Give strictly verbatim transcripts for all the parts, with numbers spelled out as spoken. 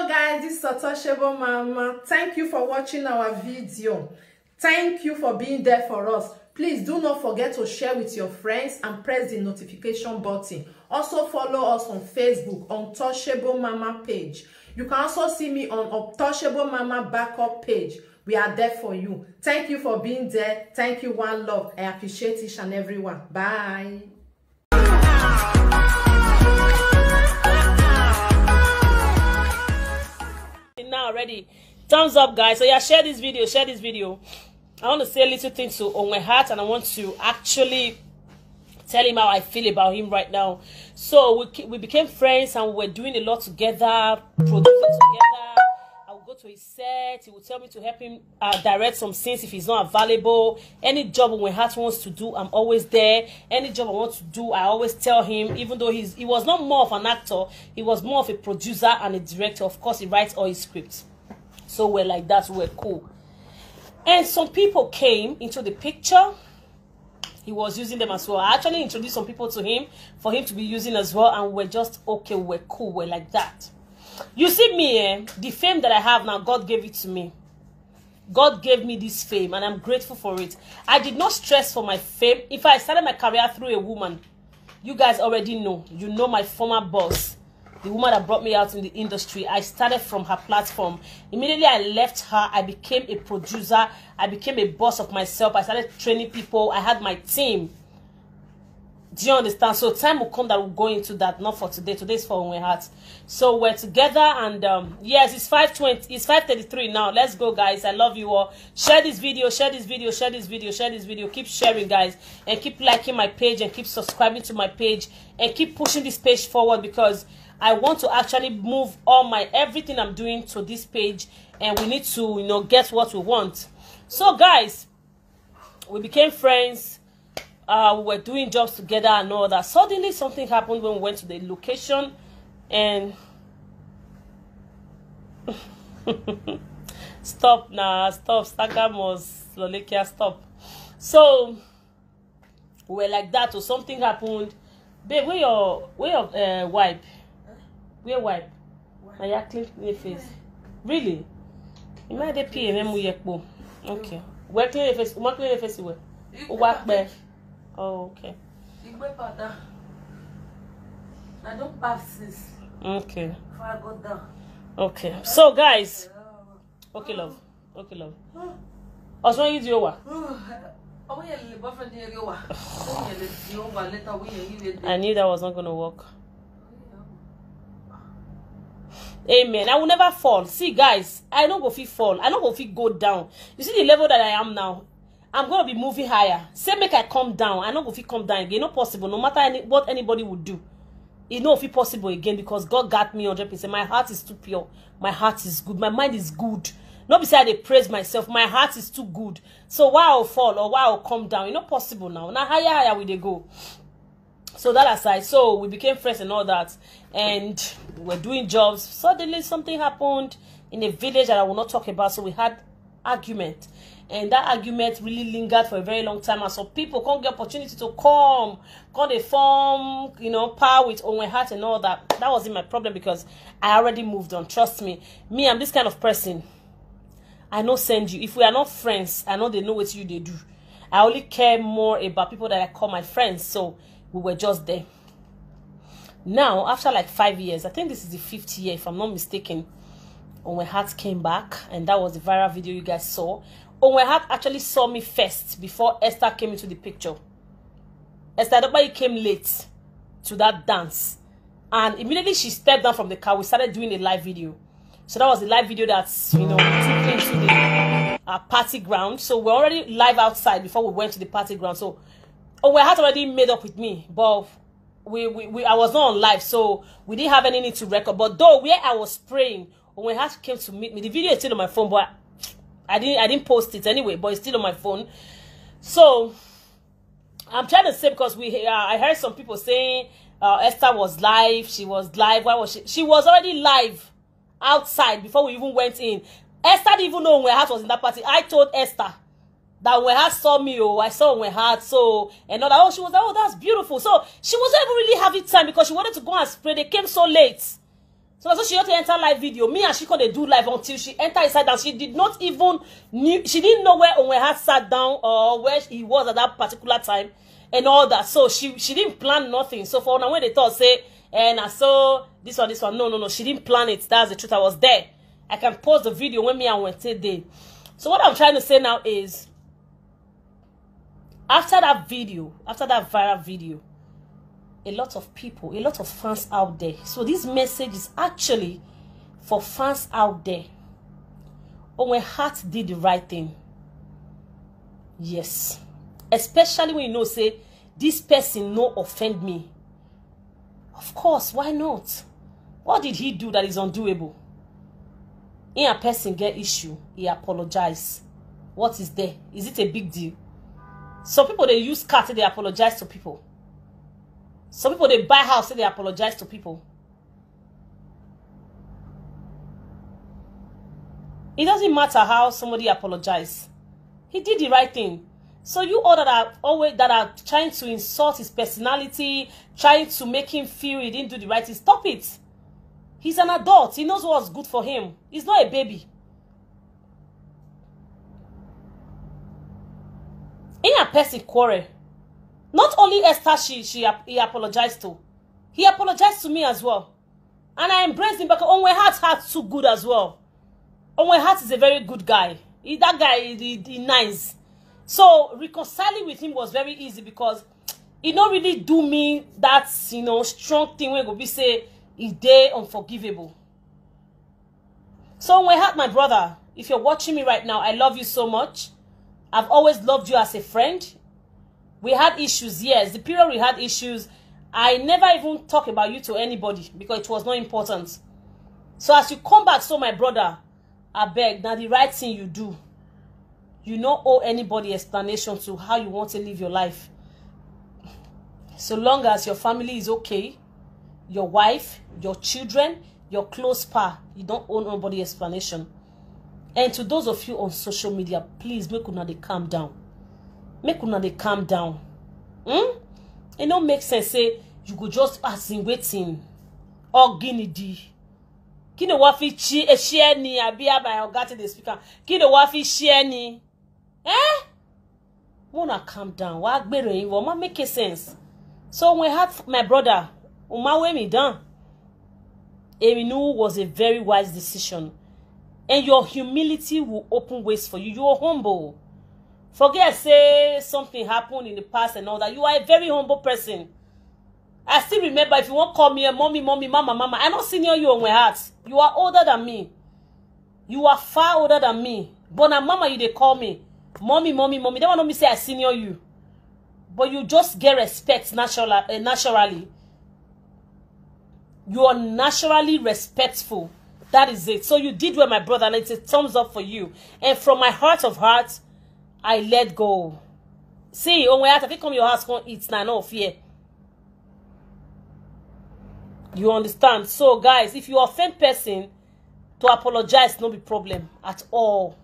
Hello guys, this is Untouchable Mama. Thank you for watching our video. Thank you for being there for us. Please do not forget to share with your friends and press the notification button. Also follow us on Facebook, Untouchable Mama page. You can also see me on Untouchable Mama backup page. We are there for you. Thank you for being there. Thank you, one love. I appreciate each and everyone. Bye. Now already, thumbs up guys. So yeah, share this video, share this video. I want to say a little thing to Owen Hart, and I want to actually tell him how I feel about him right now. So we, we became friends and we were doing a lot together, producing together. I would go to his set, he would tell me to help him uh, direct some scenes if he's not available. Any job Owen Hart wants to do, I'm always there. Any job I want to do, I always tell him, even though he's, he was not more of an actor, he was more of a producer and a director. Of course, he writes all his scripts. So we're like that, we're cool. And some people came into the picture. He was using them as well. I actually introduced some people to him for him to be using as well. And we're just, okay, we're cool. We're like that. You see me, eh? The fame that I have now, God gave it to me. God gave me this fame and I'm grateful for it. I did not stress for my fame. If I started my career through a woman, you guys already know. You know my former boss, the woman that brought me out in the industry. I started from her platform. Immediately I left her, I became a producer. I became a boss of myself. I started training people. I had my team. Do you understand? So time will come that we'll go into that. Not for today. Today's for Owen Hart. So we're together and um, yes, it's five twenty. It's five thirty-three now. Let's go, guys. I love you all. Share this video. Share this video. Share this video. Share this video. Keep sharing, guys, and keep liking my page and keep subscribing to my page and keep pushing this page forward, because I want to actually move all my everything I'm doing to this page, and we need to, you know, get what we want. So guys, we became friends. Uh, we were doing jobs together and all that. Suddenly something happened when we went to the location, and stop nah, stop, Stagamos, Lolekia, stop. So we were like that, or something happened. Babe, where your where your uh, wipe? Where wipe? Are you clean your face? Really? You might have pee and we yekbo. Okay. Where clean your face? Where clean your face? Where? Work back. Oh, okay. I don't pass this. Okay. Before I go down. Okay. So guys. Okay, love. Okay, love. What's wrong with you? What? I knew that was not gonna work. Amen. I will never fall. See, guys, I don't go fit fall. I don't go fit go down. You see the level that I am now. I'm gonna be moving higher. Say make I come down. I don't go fit come down again. Not possible. No matter any, what anybody would do, it's not fit possible again, because God got me one hundred percent. My heart is too pure. My heart is good. My mind is good. Not beside they praise myself. My heart is too good. So why I'll fall or why I'll come down? It's not possible now. Now higher, higher will they go. So that aside, so we became friends and all that, and we were doing jobs. Suddenly something happened in a village that I will not talk about, so we had argument, and that argument really lingered for a very long time, and so people can't get opportunity to come, can't they form, you know, power with Owen Hart and all that. That wasn't my problem, because I already moved on, trust me. Me, I'm this kind of person. I know send you. If we are not friends, I know they know what you they do. I only care more about people that I call my friends, so we were just there. Now, after like five years, I think this is the fifth year, if I'm not mistaken, Owen Hart came back, and that was the viral video you guys saw. Owen Hart actually saw me first before Esther came into the picture. Esther Dabari came late to that dance, and immediately she stepped down from the car. We started doing a live video. So that was the live video that's, you know, took into the uh, party ground. So we're already live outside before we went to the party ground. So Owen Hart already made up with me, but we, we, we I was not on live, so we didn't have any need to record. But though where I was praying, Owen Hart came to meet me. The video is still on my phone, but I, I didn't I didn't post it anyway. But it's still on my phone. So I'm trying to say, because we uh, I heard some people saying uh, Esther was live, she was live. Why was she? She was already live outside before we even went in. Esther didn't even know Owen Hart was in that party. I told Esther that Owen Hart saw me, oh, I saw Owen Hart, so, and all that. Oh, she was like, oh, that's beautiful. So she wasn't even really having time, because she wanted to go and spray. They came so late. So that's why she not enter live video. Me and she could they do live until she enter inside and she did not even knew, she didn't know where Owen Hart sat down or where he was at that particular time and all that. So she she didn't plan nothing. So for now when they thought say and I saw this one, this one, no, no, no, she didn't plan it. That's the truth. I was there. I can post the video when me and Owen today. So what I'm trying to say now is after that video, after that viral video, a lot of people, a lot of fans out there. So this message is actually for fans out there. Owen Hart did the right thing. Yes. Especially when you know, say, this person no offend me. Of course, why not? What did he do that is undoable? In a person get issue, he apologized. What is there? Is it a big deal? Some people, they use cars, they apologize to people. Some people, they buy house, and they apologize to people. It doesn't matter how somebody apologizes. He did the right thing. So you all that are always that are trying to insult his personality, trying to make him feel he didn't do the right thing, stop it. He's an adult. He knows what's good for him. He's not a baby. In a person quarrel. Not only Esther, she, she he apologized to. He apologized to me as well. And I embraced him because Owen Hart has too good as well. Owen Hart is a very good guy. He, that guy is he, he nice. So reconciling with him was very easy because it don't really do me that, you know, strong thing when Gobi say is they unforgivable. So Owen Hart, my brother, if you're watching me right now, I love you so much. I've always loved you as a friend. We had issues, yes. The period we had issues, I never even talk about you to anybody because it was not important. So as you come back, so my brother, I beg, now the right thing you do, you don't owe anybody explanation to how you want to live your life. So long as your family is okay, your wife, your children, your close pa, you don't owe nobody explanation. And to those of you on social media, please make una dey calm down. Make una dey calm down. Hmm? It don't make sense. Say you go just ask in waiting. Or guinea di. Kino wafi chi e share ni abia by ogate the speaker. Kino wafi share ni. Eh? Wanna calm down. Wa gbere yin wo ma make sense. So when I had my brother, Uma we me down. Eminu was a very wise decision. And your humility will open ways for you. You are humble. Forget, say, something happened in the past and all that. You are a very humble person. I still remember, if you won't call me a mommy, mommy, mama, mama, I'm not senior you on my heart. You are older than me. You are far older than me. But now, mama, you they call me. Mommy, mommy, mommy. They want me to say I senior you. But you just get respect natural, uh, naturally. You are naturally respectful. That is it. So you did well, my brother, and it's a thumbs up for you. And from my heart of hearts, I let go. See, oh my heart, if you come your house, come eat now, no fear. You understand? So, guys, if you offend person, to apologize, no be problem at all.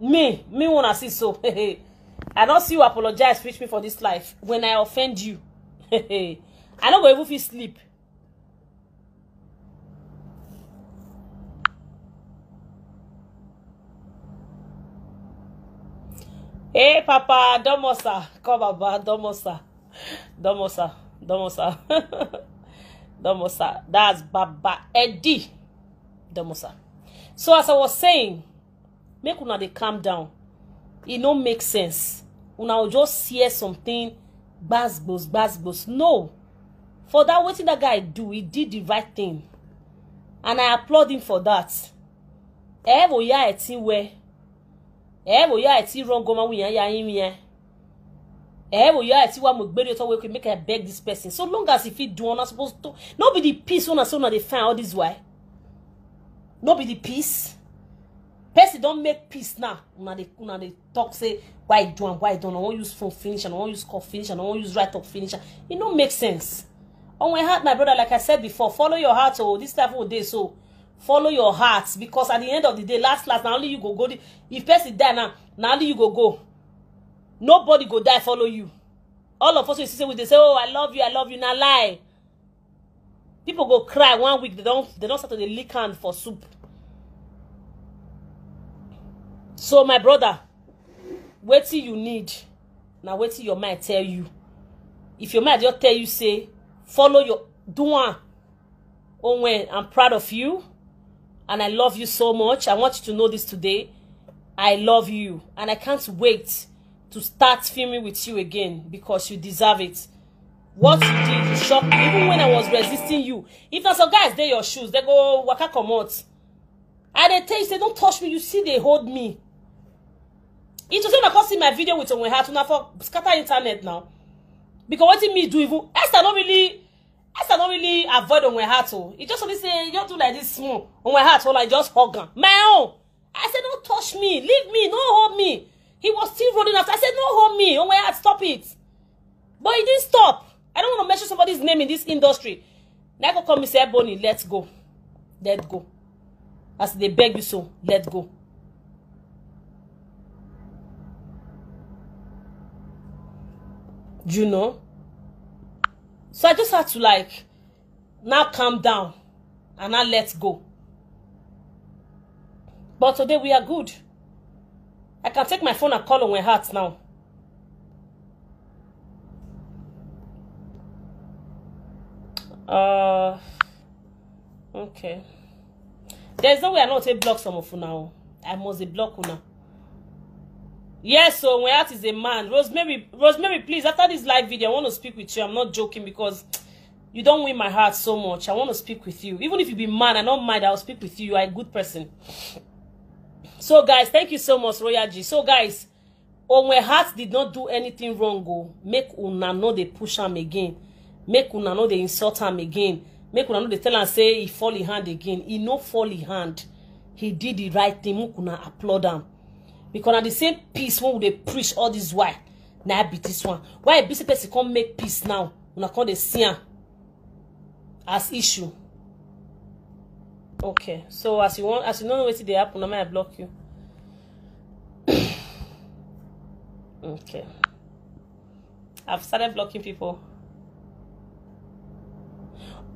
Me, me wanna see so. I don't see you apologize, reach me for this life. When I offend you, I don't go even feel sleep. Hey, Papa, domosa, come, Baba, domosa, domosa, domosa, domosa. That's Baba Eddie, domosa. So as I was saying, make una dey calm down. It no make sense. Una will just hear something, bas bos, bas bos. No, for that what did that guy do? He did the right thing, and I applaud him for that. Every year it's where. Eh, boy, I see wrong woman with ya in here. Eh, boy, I see one would bury we can make her beg this person. So long as if he do, I'm not supposed to. Nobody peace on us, so now they find all this way. Nobody peace. Person don't make peace now. Now they, now they talk, say, why do and why don't I won't use phone finish and I won't use call finish and I won't use right up finish. It don't make sense. On my heart, my brother, like I said before, follow your heart. Oh, this type of day, so. Follow your heart, because at the end of the day, last last, now only you go go. If person die now, now only you go go. Nobody go die follow you. All of us, we say, we say, oh, I love you, I love you. Now lie. People go cry one week, they don't they don't start to the lick hand for soup. So my brother, wait till you need. Now wait till your mind tell you. If your mind just tell you, say, follow your doing. Owen, I'm proud of you. And I love you so much. I want you to know this today. I love you. And I can't wait to start filming with you again because you deserve it. What you did, you shocked me. Even when I was resisting you. If not, some guys, they're your shoes. They go, waka come out. And they tell you, say, don't touch me. You see, they hold me. It was when I can't see my video with Owen Hart. Now for scatter internet now. Because what did me do even? Esther not really... Esther don't really avoid Owen Hart. He just only say, you do like this small. Owen Hart, or I just hug him. My own. I said, don't touch me. Leave me. No hold me. He was still rolling after. I said, no hold me. Owen Hart, stop it. But he didn't stop. I don't want to mention somebody's name in this industry. Now go come and say, Bonnie, let's go. Let go. As they beg you so, let go. You know? So I just had to like, now calm down and now let go. But today we are good. I can take my phone and call Owen Hart now. Uh, okay. There's no way I not a block some of you now. I must a block una. Yes, so Owen Hart is a man. Rosemary, Rosemary, please, after this live video, I want to speak with you. I'm not joking because you don't win my heart so much. I want to speak with you. Even if you be man, I don't mind. I'll speak with you. You are a good person. So, guys, thank you so much, Royal G. So, guys, Owen Hart did not do anything wrong. Go. Make una know they push him again. Make una know they insult him again. Make una know they tell him, say, he fall in hand again. He no fall in hand. He did the right thing. Make una applaud him. Because at the same peace, when they preach all this why? Now I be this one. Why a busy person can't make peace now? When I call the sin as issue. Okay. So as you want, as you don't know what they happen, I might block you. Okay. I've started blocking people.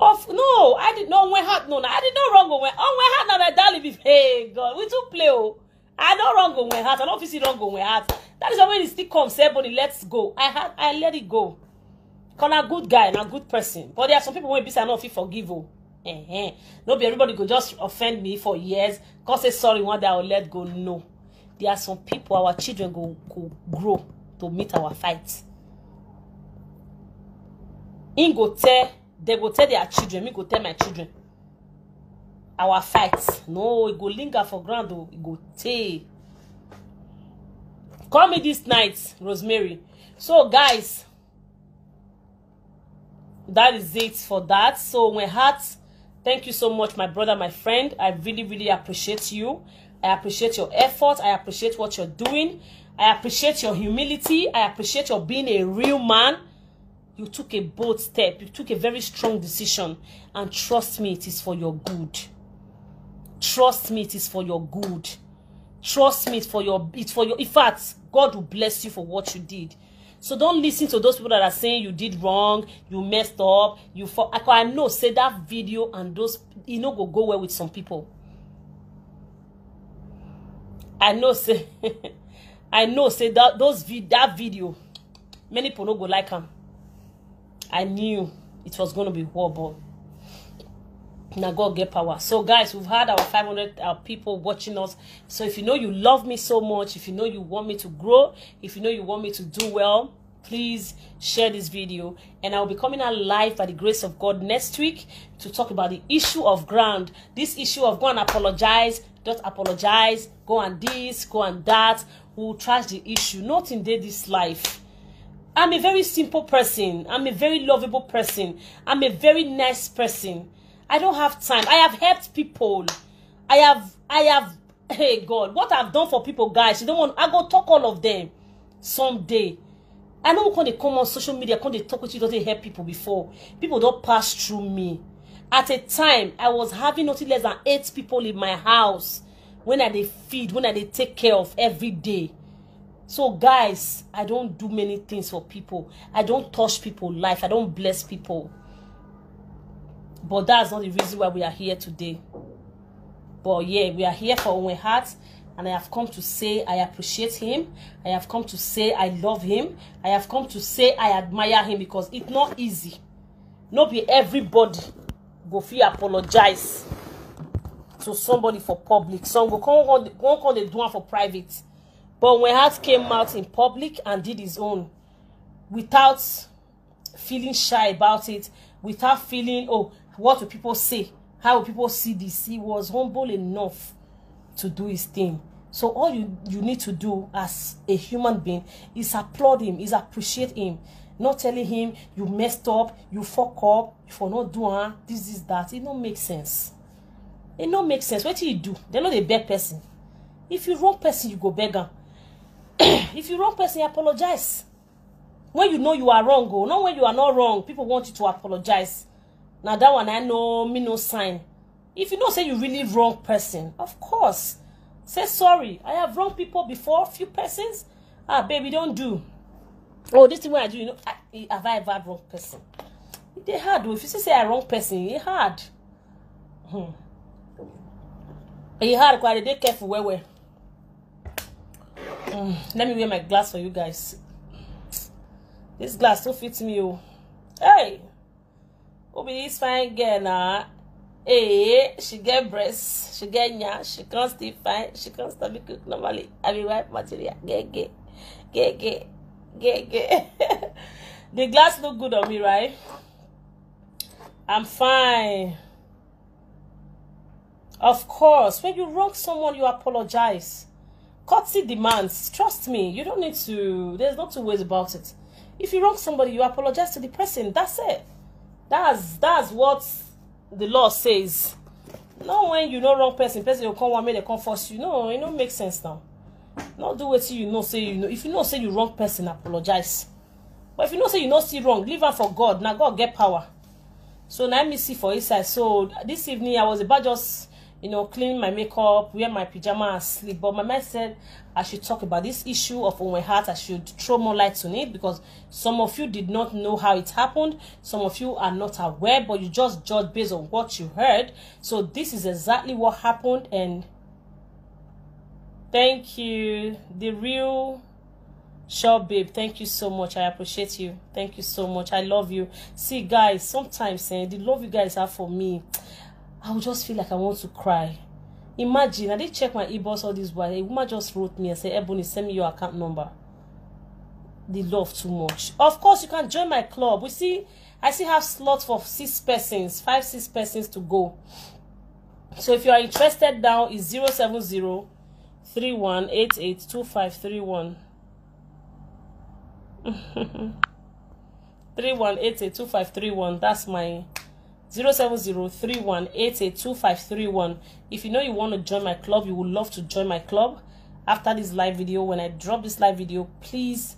Of no, I did not Owen Hart. No, no, I did not wrong Owen Hart. Now that darling, hey God, we took play oh. I don't wrong Owen Hart. I don't feel wrong Owen Hart. That is why when it still comes, everybody let's go. I had I let it go. Cause I'm a good guy and a good person. But there are some people when I don't feel forgive. Oh. Eh, eh. Not be everybody could just offend me for years. Cause say sorry one day I'll let go. No. There are some people, our children go, go grow to meet our fight. In go tell, they go tell their children, me go tell my children. Our fights. No, it go linger for ground. It go tay. Call me this night, Rosemary. So, guys, that is it for that. So, Owen Hart, thank you so much, my brother, my friend. I really, really appreciate you. I appreciate your effort. I appreciate what you're doing. I appreciate your humility. I appreciate your being a real man. You took a bold step. You took a very strong decision. And trust me, it is for your good. Trust me, it is for your good. Trust me, it's for your, it's for your, in fact, God will bless you for what you did. So don't listen to those people that are saying you did wrong, you messed up, you, for, I know, say that video and those, you know, go go well with some people. I know, say, I know, say that, those, that video, many people don't go like them. I knew it was going to be horrible. Now God get power. So guys, we've had our five hundred uh, people watching us. So if you know you love me so much, if you know you want me to grow, if you know you want me to do well, please share this video. And I'll be coming out live by the grace of God next week to talk about the issue of ground. This issue of go and apologize, don't apologize, go and this, go and that. We'll trash the issue. Not in day this life. I'm a very simple person. I'm a very lovable person. I'm a very nice person. I don't have time. I have helped people. I have, I have, hey God, what I've done for people, guys, you don't want, I go talk all of them someday. I know when they come on social media, when they talk with you, don't they help people before. People don't pass through me. At a time, I was having nothing less than eight people in my house. When I they feed, when I they take care of every day. So guys, I don't do many things for people. I don't touch people's life. I don't bless people. But that's not the reason why we are here today. But yeah, we are here for Owen Hart. And I have come to say I appreciate him. I have come to say I love him. I have come to say I admire him, because it's not easy. Not be everybody go feel apologize to somebody for public. Some go come come they do one for private. But when Hart came out in public and did his own, without feeling shy about it, without feeling, oh, what will people say? How will people see this? He was humble enough to do his thing. So all you, you need to do as a human being is applaud him, is appreciate him. Not telling him, you messed up, you fuck up, you for not doing this, is that. It don't make sense. It don't make sense. What do you do? They're not a bad person. If you wrong person, you go beg him. If you wrong person, you apologize. When you know you are wrong, go. Not when you are not wrong. People want you to apologize. Now that one, I know, me no sign. If you know, say you really wrong person, of course, say sorry. I have wronged people before, few persons. Ah, baby, don't do. Oh, this thing when I do, you know, I, have I ever wrong person? It's hard. If you say I wrong person, it's hard. Hmm. It's hard. Because they careful where where. Mm. Let me wear my glass for you guys. This glass don't fit me, oh. Hey, Obi, this fine girl now. Nah. Hey, she get breasts, she get nya, she can't stay fine, she can't stop me cook normally. I mean, wife material, get, get, get, get, get, get. The glass look good on me, right? I'm fine. Of course, when you wrong someone, you apologize. Courtesy demands, trust me, you don't need to, there's no two ways about it. If you wrong somebody, you apologize to the person, that's it. That's, that's what the law says. Not when you know wrong person, person will come one minute, they come force you. No, it don't make sense now. Not do it till you know, say you know. If you know, say you wrong person, apologize. But if you know, say you know, see wrong, leave her for God. Now God get power. So now let me see for inside. So this evening I was about just, you know, clean my makeup, wear my pajama and sleep. But my mind said I should talk about this issue of Owen Hart. I should throw more light on it, because some of you did not know how it happened. Some of you are not aware, but you just judge based on what you heard. So this is exactly what happened. And thank you, the real sure babe. Thank you so much. I appreciate you. Thank you so much. I love you. See guys, sometimes eh, the love you guys have for me, I would just feel like I want to cry. Imagine, I did check my e-boss all this while. A woman just wrote me and said, Ebony, send me your account number. They love too much. Of course, you can join my club. We see, I still have slots for six persons, five, six persons to go. So if you are interested now, it's zero seven zero, three one eight eight, two five three one. three one eight eight, two five three one, that's my... zero seven zero, three one eight eight, two five three one. If you know you want to join my club, you would love to join my club. After this live video, when I drop this live video, please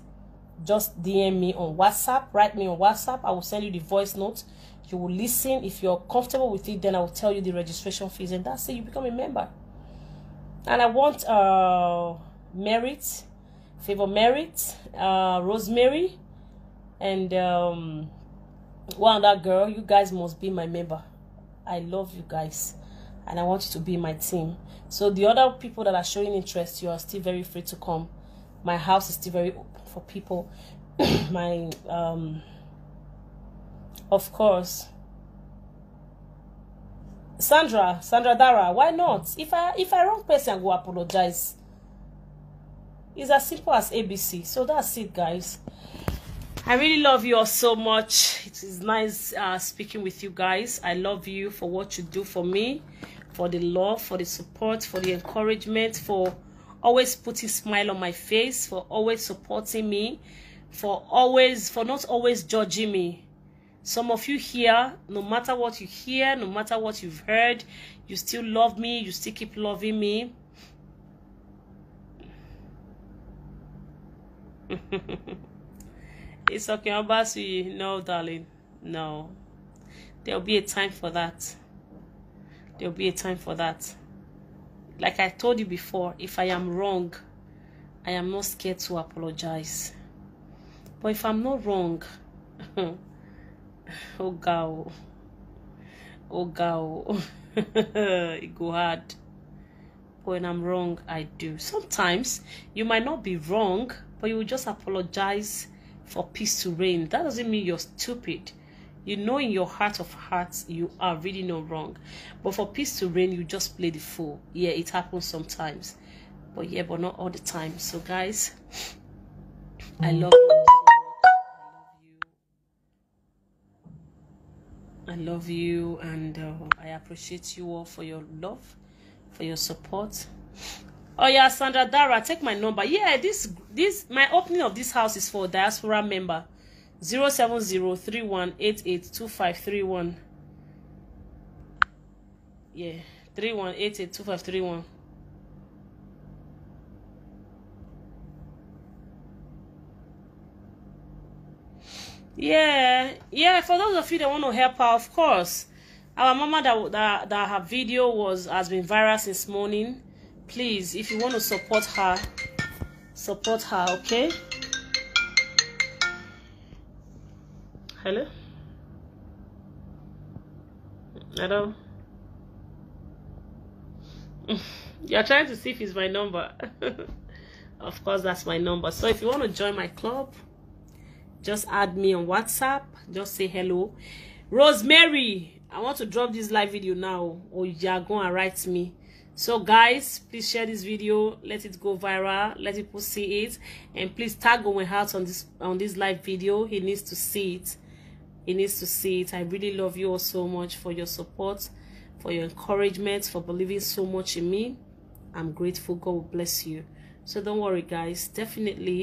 just D M me on WhatsApp. Write me on WhatsApp. I will send you the voice note. You will listen. If you're comfortable with it, then I will tell you the registration fees. And that's it. You become a member. And I want uh, Merit, Favor Merit, uh, Rosemary, and... Um, Wow, that girl, you guys must be my member. I love you guys, and I want you to be my team. So the other people that are showing interest, you are still very free to come. My house is still very open for people. My, um, of course, Sandra, Sandra Dara. Why not? If I, if I wrong person, I go apologize. It's as simple as A B C. So that's it, guys. I really love you all so much. It is nice uh, speaking with you guys. I love you for what you do for me, for the love, for the support, for the encouragement, for always putting smile on my face, for always supporting me, for always, for not always judging me. Some of you here, no matter what you hear, no matter what you've heard, you still love me, you still keep loving me. It's okay, I'll pass you. No, darling. No. There'll be a time for that. There'll be a time for that. Like I told you before, if I am wrong, I am not scared to apologize. But if I'm not wrong, oh, God. Oh girl, it go hard. When I'm wrong, I do. Sometimes you might not be wrong, but you will just apologize for peace to reign. That doesn't mean you're stupid. You know in your heart of hearts you are really no wrong, but for peace to reign you just play the fool. Yeah, it happens sometimes, but yeah, but not all the time. So guys, I love you. I love you, and uh, I appreciate you all for your love, for your support. Oh yeah, Sandra Dara, take my number. Yeah, this this my opening of this house is for diaspora member. zero seven zero three one eight eight two five three one. Yeah, three one eight eight two five three one. Yeah, yeah. For those of you that want to help her, of course, our mama that that, that her video was has been viral since morning. Please, if you want to support her, support her. Okay. Hello? Hello? You're trying to see if it's my number. Of course, that's my number. So if you want to join my club, just add me on WhatsApp. Just say hello. Rosemary, I want to drop this live video now. Or you're going to write me. So guys, please share this video. Let it go viral. Let people see it. And please tag Owen Hart on this, on this live video. He needs to see it. He needs to see it. I really love you all so much for your support, for your encouragement, for believing so much in me. I'm grateful. God will bless you. So don't worry, guys. Definitely.